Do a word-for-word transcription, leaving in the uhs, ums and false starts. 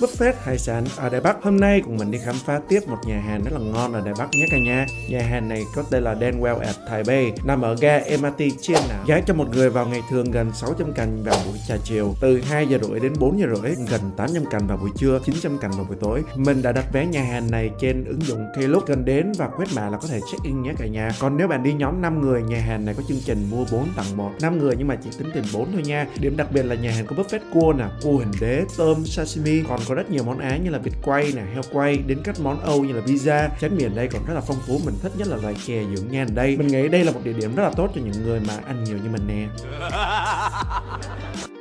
buffet hải sản ở Đài Bắc. Hôm nay cùng mình đi khám phá tiếp một nhà hàng rất là ngon ở Đài Bắc nhé cả nhà. Nhà hàng này có tên là Danwell at Taipei, nằm ở ga em rờ tê Chiên Nã. Giá cho một người vào ngày thường gần sáu trăm cành vào buổi trà chiều, từ hai giờ rưỡi đến bốn giờ rưỡi, gần tám trăm cành vào buổi trưa, chín trăm cành vào buổi tối. Mình đã đặt vé nhà hàng này trên ứng dụng Klook, cần đến và quét mã là có thể check in nhé cả nhà. Còn nếu bạn đi nhóm năm người, nhà hàng này có chương trình mua bốn tặng một, năm người nhưng mà chỉ tính tiền bốn thôi nha. Điểm đặc biệt là nhà hàng có buffet cua nè, cua hình đế, tôm, sashimi, còn có rất nhiều món Á như là vịt quay nè, heo quay, đến các món Âu như là pizza. Tráng miệng đây còn rất là phong phú, mình thích nhất là loài chè dưỡng nhan ở đây. Mình nghĩ đây là một địa điểm rất là tốt cho những người mà ăn nhiều như mình nè.